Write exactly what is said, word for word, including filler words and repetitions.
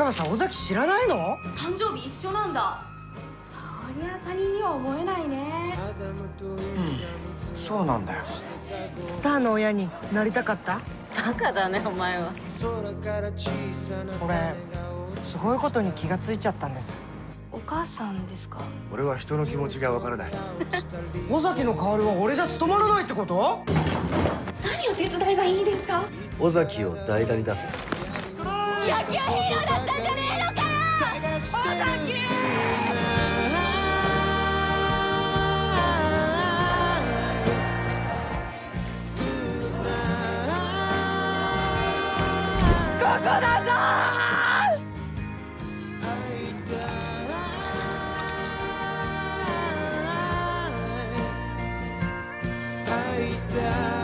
若葉さん、尾崎知らないの？誕生日一緒なんだ。そりゃ他人には思えないね。うん、そうなんだよ。スターの親になりたかった？バカだね、お前は。俺、すごいことに気がついちゃったんです。お母さんですか？俺は人の気持ちがわからない。尾崎の代わりは俺じゃ務まらないってこと？何を手伝えばいいですか？尾崎を代打に出せ。野球ヒーローだったんじゃねえのかよ、尾崎！ここだぞー！Yeah.